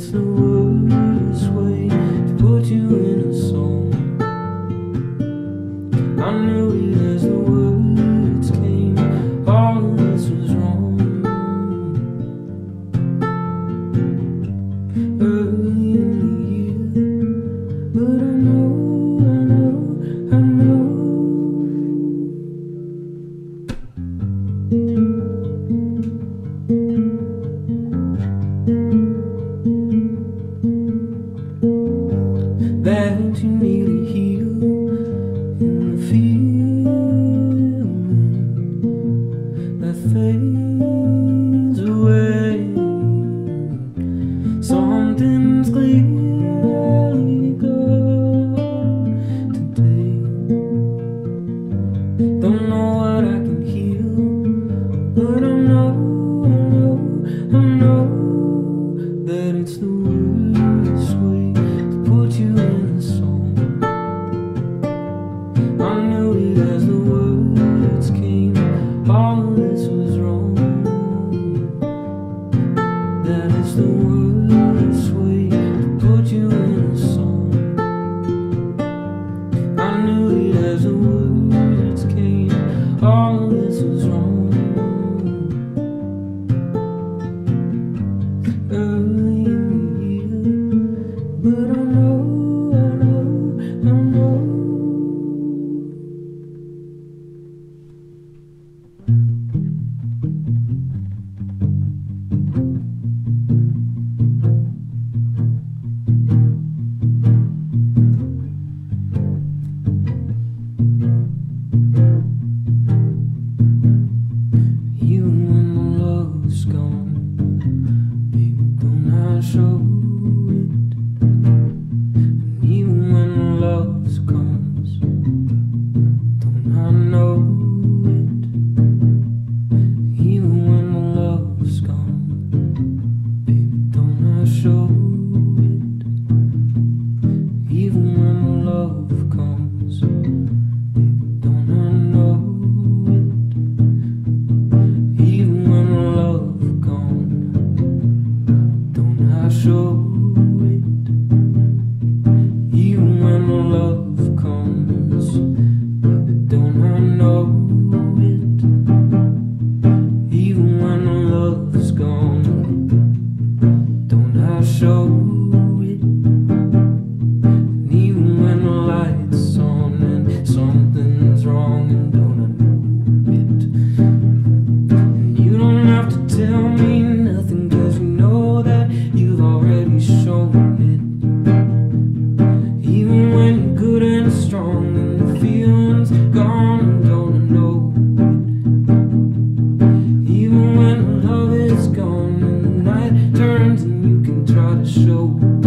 it's the worst way to put you in a song. I knew it as the words came, all of this was wrong. Early in the year, but I know. That you nearly healed in the feeling that fades away. Something's clearly gone today. Don't know what I can heal, but I know that it's the worst way to put you in. As the words came, all this was wrong. That is the worst way to put you in a song. I knew it as the words came, all this was wrong. Early in the year, but show it. And even when love comes, don't I know it? Even when love comes, baby, don't I show it? Even when love comes, baby, don't I know it? Even when love comes, show it. Even when love comes, don't I know it? Even when love's gone, don't I show it? And even when the light's on and something's wrong, and don't I know it? And you don't have to tell me nothing, cause you know that you've already shown it. Even when you're good and strong and the feeling's gone, and don't know it. Even when love is gone and the night turns and you can try to show it.